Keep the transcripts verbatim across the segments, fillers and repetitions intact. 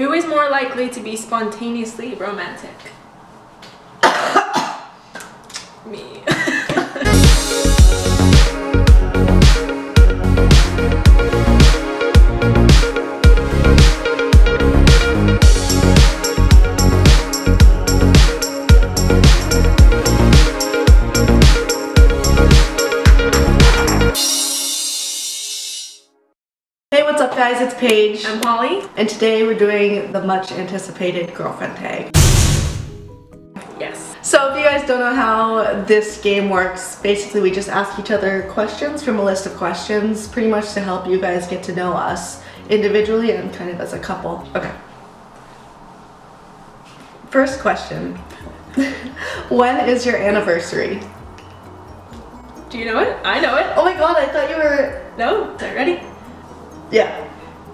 Who is more likely to be spontaneously romantic? Me. Hey guys, it's Paige. I'm Holly. And today we're doing the much anticipated girlfriend tag. Yes. So if you guys don't know how this game works, basically we just ask each other questions from a list of questions, pretty much to help you guys get to know us individually and kind of as a couple. Okay. First question. When is your anniversary? Do you know it? I know it. Oh my god, I thought you were... No? Is that ready? Yeah.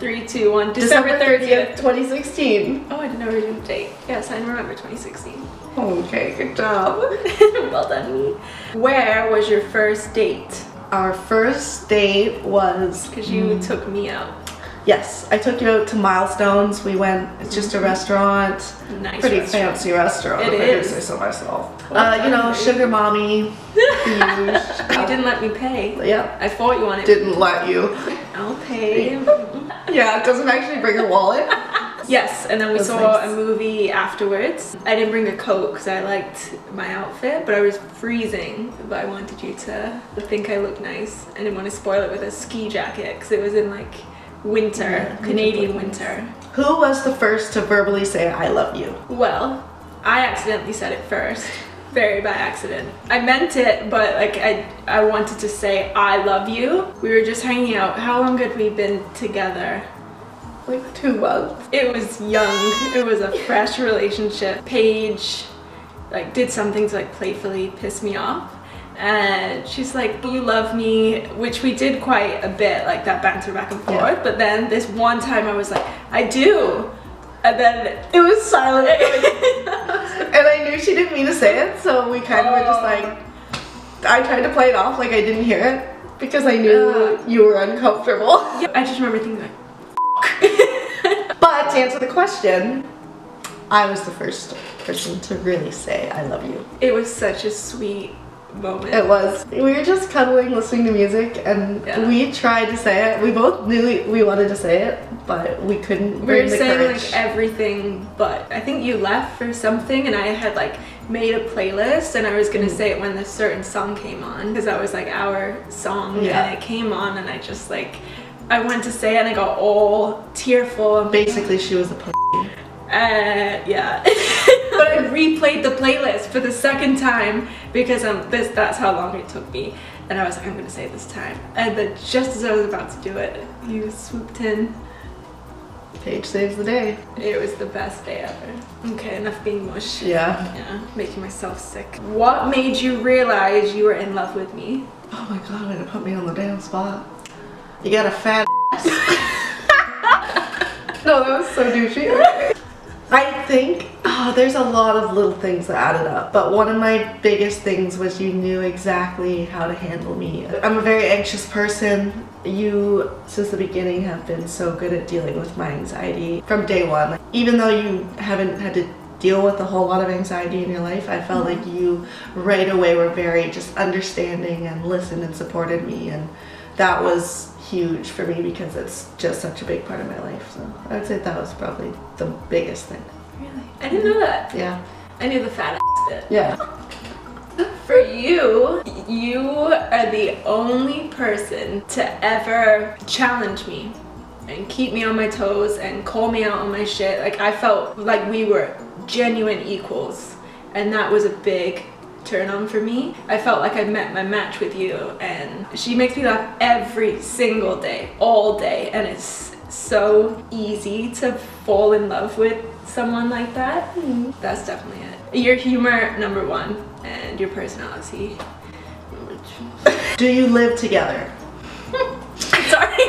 Three, two, one. December thirtieth, twenty sixteen. Oh, I didn't know we were doing a date. Yes, I remember twenty sixteen. Okay, good job. Well done. Where was your first date? Our first date was... Because you mm, took me out. Yes, I took you out to Milestones. We went, it's just mm -hmm. a restaurant. Nice Pretty restaurant. fancy restaurant. It if is. I say so myself. Well, uh, you know, great. Sugar mommy. You didn't let me pay. Yeah. I thought you wanted Didn't let you. I'll pay. Yeah, it doesn't actually bring a wallet. Yes, and then we That's saw nice. a movie afterwards. I didn't bring a coat because I liked my outfit, but I was freezing. But I wanted you to think I looked nice. I didn't want to spoil it with a ski jacket because it was in like winter, yeah, Canadian winter. Who was the first to verbally say I love you? Well, I accidentally said it first. Very by accident. I meant it, but like I I wanted to say I love you. We were just hanging out. How long had we been together? Like two months. It was young. It was a fresh relationship. Paige like did something to like playfully piss me off. And she's like, you love me, which we did quite a bit, like that banter back and forth. Yeah. But then this one time I was like, I do. And then it was silent. And I knew she didn't mean to say it, so we kind of oh. were just like, I tried to play it off like I didn't hear it because I knew uh, you were uncomfortable. Yeah, I just remember thinking like, f***. But to answer the question, I was the first person to really say I love you. It was such a sweet moment. It was. We were just cuddling, listening to music, and yeah. we tried to say it. We both knew we wanted to say it, but we couldn't. We were saying courage. like everything, but I think you left for something, and I had like made a playlist, and I was gonna mm. say it when this certain song came on, because that was like our song, yeah. and it came on, and I just like I went to say it, and I got all tearful. Basically, she was a pussy. Uh, yeah. But I replayed the playlist for the second time because um, this, that's how long it took me. And I was like, I'm gonna say it this time. And then just as I was about to do it, you swooped in. Paige saves the day. It was the best day ever. Okay, enough being mush. Yeah. Yeah, making myself sick. What made you realize you were in love with me? Oh my god, it put me on the damn spot. You got a fat ass. No, that was so douchey. Okay. I think oh, there's a lot of little things that added up, but one of my biggest things was you knew exactly how to handle me. I'm a very anxious person. You, since the beginning, have been so good at dealing with my anxiety from day one. Even though you haven't had to deal with a whole lot of anxiety in your life, I felt like you right away were very just understanding and listened and supported me, and that was huge for me because it's just such a big part of my life. So I would say that was probably the biggest thing. Really? I didn't know that. Yeah. I knew the fat ass bit. Yeah. For you, you are the only person to ever challenge me and keep me on my toes and call me out on my shit. Like I felt like we were genuine equals, and that was a big turn on for me. I felt like I met my match with you, and she makes me laugh every single day, all day, and it's so easy to fall in love with someone like that. Mm. That's definitely it. Your humor, number one, and your personality. Do you live together? Sorry,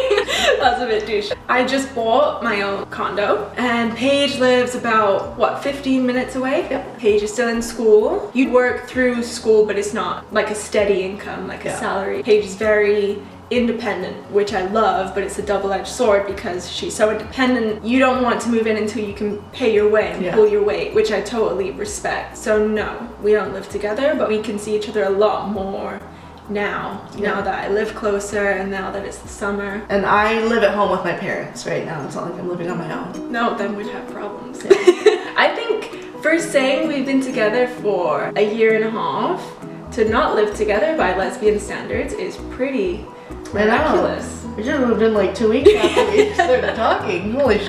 that was a bit douche. I just bought my own condo, and Paige lives about, what, fifteen minutes away? Yep. Paige is still in school. You work through school, but it's not like a steady income, like yeah. a salary. Paige is very independent, which I love, but it's a double-edged sword because she's so independent. You don't want to move in until you can pay your way and yeah. pull your weight, which I totally respect. So no, we don't live together, but we can see each other a lot more now, yeah. now that I live closer and now that it's the summer. And I live at home with my parents right now. It's not like I'm living on my own. No, then we'd have problems. Yeah. I think for saying we've been together for a year and a half, to not live together by lesbian standards is pretty ridiculous. We just lived in like two weeks after we started talking. Holy sh**.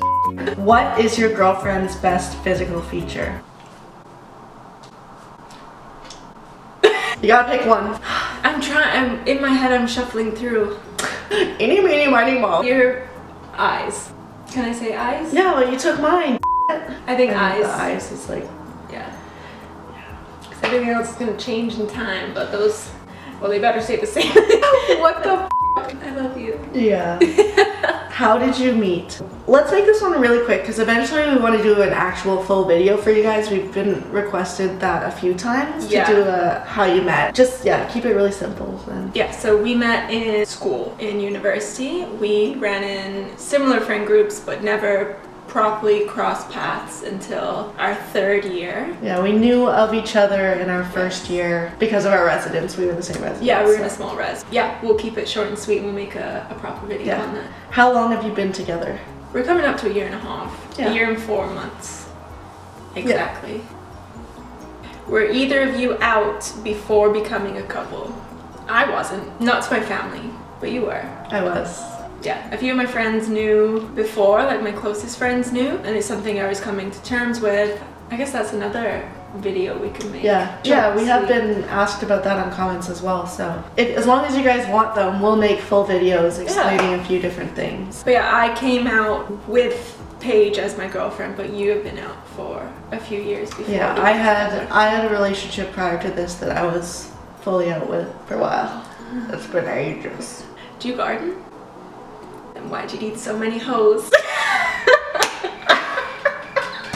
What is your girlfriend's best physical feature? You gotta pick one. I'm trying, I'm in my head, I'm shuffling through. Any, meeny, miny, moe. Your eyes. Can I say eyes? No, well, you took mine. I think and eyes. The eyes is like, yeah. Because yeah. everything else is gonna change in time, but those, well, they better stay the same. What the f? I love you. Yeah. How did you meet? Let's make this one really quick because eventually we want to do an actual full video for you guys. We've been requested that a few times yeah. to do a how you met. Just yeah, keep it really simple then. Yeah, so we met in school, in university. We ran in similar friend groups but never properly crossed paths until our third year. Yeah, we knew of each other in our first year because of our residence. We were in the same residence. Yeah, we were so. in a small res. Yeah, we'll keep it short and sweet and we'll make a, a proper video yeah. on that. How long have you been together? We're coming up to a year and a half. Yeah. A year and four months. Exactly. Yeah. Were either of you out before becoming a couple? I wasn't. Not to my family, but you were. I was. Yeah, a few of my friends knew before, like my closest friends knew, and it's something I was coming to terms with. I guess that's another video we could make. Yeah, yeah, we have been asked about that on comments as well, so if, as long as you guys want them, we'll make full videos explaining yeah. a few different things. But yeah, I came out with Paige as my girlfriend, but you have been out for a few years before. Yeah, I had, together. I had a relationship prior to this that I was fully out with for a while. It's been ages. Do you garden? Why'd you need so many hoes?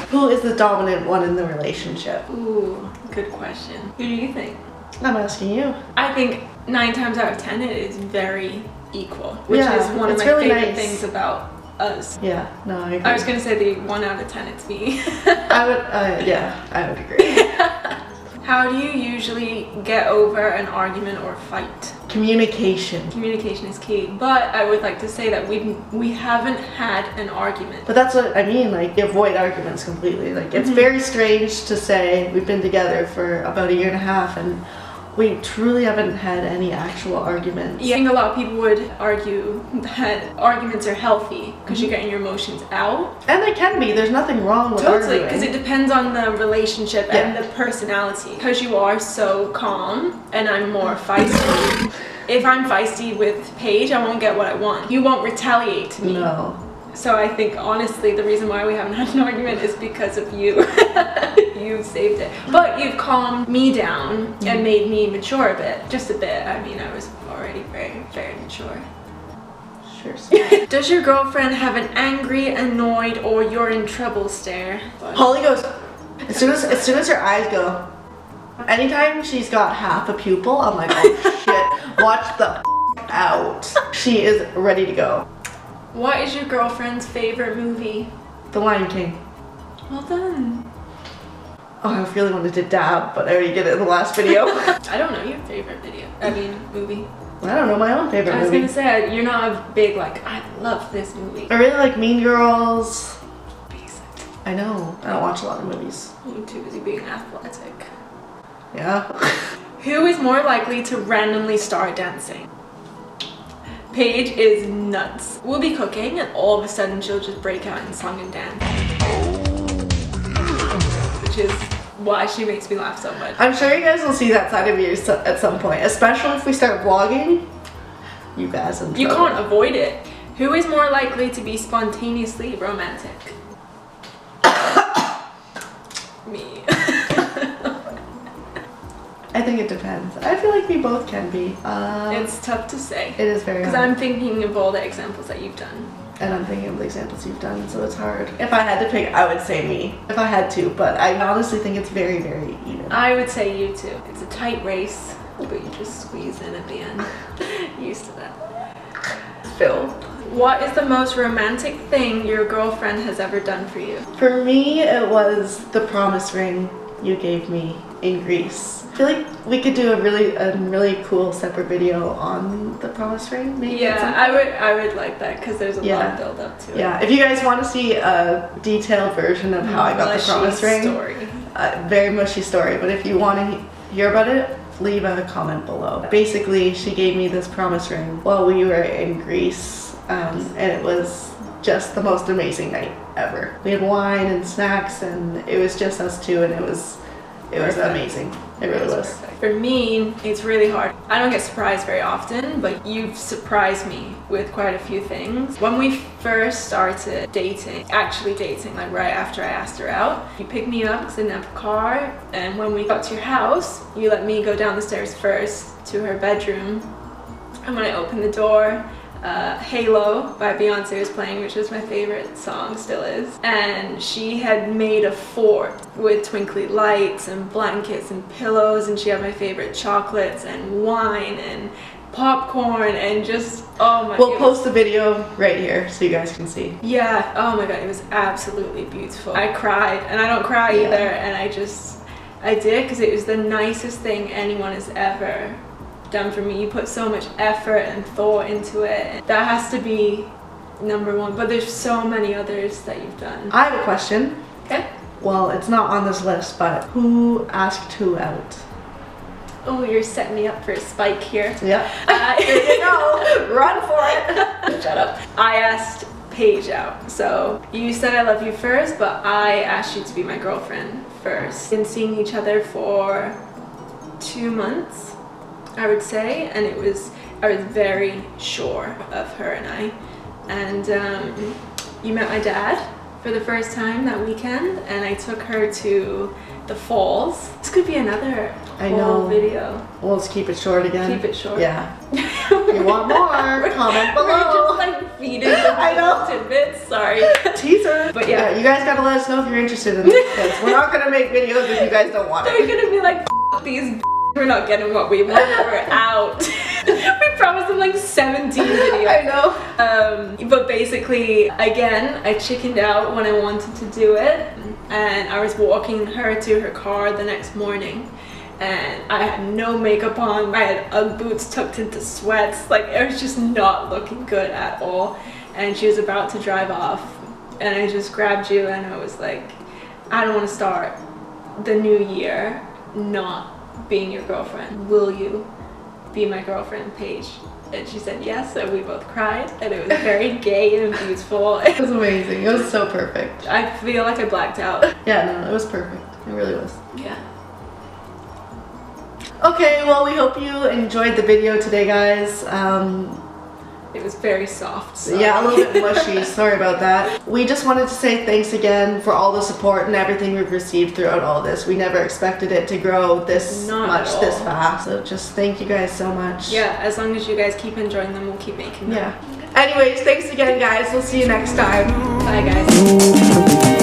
Who is the dominant one in the relationship? Ooh, good question. Who do you think? I'm asking you. I think nine times out of ten it is very equal, which yeah, is one of my really favorite nice. things about us. Yeah, no, I agree. I was gonna say the one out of ten it's me. I would, uh, yeah, I would agree. How do you usually get over an argument or fight? Communication. Communication is key, but I would like to say that we we haven't had an argument. But that's what I mean, like avoid arguments completely. Like it's mm-hmm. very strange to say we've been together for about a year and a half and we truly haven't had any actual arguments. Yeah, I think a lot of people would argue that arguments are healthy because mm-hmm. you're getting your emotions out. And they can be. There's nothing wrong with totally, arguing. Totally, because it depends on the relationship yeah. and the personality. Because you are so calm and I'm more feisty. If I'm feisty with Paige, I won't get what I want. You won't retaliate to me. No. So I think, honestly, the reason why we haven't had an argument is because of you. You've saved it. But you've calmed me down and made me mature a bit. Just a bit. I mean, I was already very, very mature. Sure. So. Does your girlfriend have an angry, annoyed, or you're in trouble stare? Holly goes, as soon as, as soon as her eyes go, anytime she's got half a pupil, I'm like, oh shit, watch the f out. She is ready to go. What is your girlfriend's favorite movie? The Lion King. Well done. Oh, I really wanted to dab, but I already did it in the last video. I don't know your favorite video. I mean, movie. I don't know my own favorite movie. I was movie. gonna say, you're not a big, like, I love this movie. I really like Mean Girls. Basic. I know. I don't watch a lot of movies. You're too busy being athletic. Yeah. Who is more likely to randomly start dancing? Paige is nuts. We'll be cooking and all of a sudden she'll just break out in song and dance. Which is why she makes me laugh so much. I'm sure you guys will see that side of you at some point, especially if we start vlogging. You guys in trouble. You can't avoid it. Who is more likely to be spontaneously romantic? Me. I think it depends. I feel like we both can be. Uh, it's tough to say. It is very hard. Because I'm thinking of all the examples that you've done. And I'm thinking of the examples you've done, so it's hard. If I had to pick, I would say me. If I had to, but I honestly think it's very, very even. I would say you too. It's a tight race, but you just squeeze in at the end. Used to that. fulfilled. What is the most romantic thing your girlfriend has ever done for you? For me, it was the promise ring you gave me in Greece. I feel like we could do a really a really cool separate video on the promise ring, maybe. Yeah, I would I would like that because there's a yeah. lot build up to it. Yeah, if you guys want to see a detailed version of how I got mushy the promise ring, story. Uh, very mushy story, but if you want to hear about it, leave a comment below. Basically, she gave me this promise ring while we were in Greece, um, and it was just the most amazing night ever. We had wine and snacks, and it was just us two, and it was It was perfect. Amazing. It really was. was. For me, it's really hard. I don't get surprised very often, but you've surprised me with quite a few things. When we first started dating, actually dating, like right after I asked her out, you picked me up because I didn't have a car, and when we got to your house, you let me go down the stairs first to her bedroom, and when I opened the door, Uh, Halo by Beyoncé was playing, which is my favorite song, still is, and she had made a fort with twinkly lights and blankets and pillows, and she had my favorite chocolates and wine and popcorn and just, oh my god. We'll post the video right here so you guys can see. Yeah, oh my god, it was absolutely beautiful. I cried, and I don't cry yeah. either, and I just, I did, because it was the nicest thing anyone has ever done for me. You put so much effort and thought into it. That has to be number one, but there's so many others that you've done. I have a question. Okay. Well, it's not on this list, but who asked who out? Oh, you're setting me up for a spike here. Yeah. Uh, here you go. Run for it. Shut up. I asked Paige out. So you said I love you first, but I asked you to be my girlfriend first. Been seeing each other for two months. I would say, and it was, I was very sure of her and I, and um, you met my dad for the first time that weekend, and I took her to the falls. This could be another I whole know. video. Well, let's keep it short again. Keep it short. Yeah. You want more, comment below. We're just like feeding I know. tidbits, sorry. Teaser. But yeah. yeah, you guys gotta let us know if you're interested in this, because we're not gonna make videos if you guys don't want it. They're gonna be like, F these we're not getting what we want, we're out. We promised them like seventeen videos. I know. Um, but basically, again, I chickened out when I wanted to do it. And I was walking her to her car the next morning. And I had no makeup on. I had Ugg boots tucked into sweats. Like, it was just not looking good at all. And she was about to drive off. And I just grabbed you and I was like, I don't want to start the new year not being your girlfriend. Will you be my girlfriend, Paige? And she said yes, and we both cried, and it was very gay and beautiful. It was amazing. It was so perfect. I feel like I blacked out. Yeah, no, it was perfect. It really was. Yeah. Okay, well, we hope you enjoyed the video today, guys. Um, It was very soft. So. Yeah, a little bit mushy. Sorry about that. We just wanted to say thanks again for all the support and everything we've received throughout all this. We never expected it to grow this Not much, this fast. So just thank you guys so much. Yeah, as long as you guys keep enjoying them, we'll keep making them. Yeah. Anyways, thanks again, guys. We'll see you next time. Bye, guys.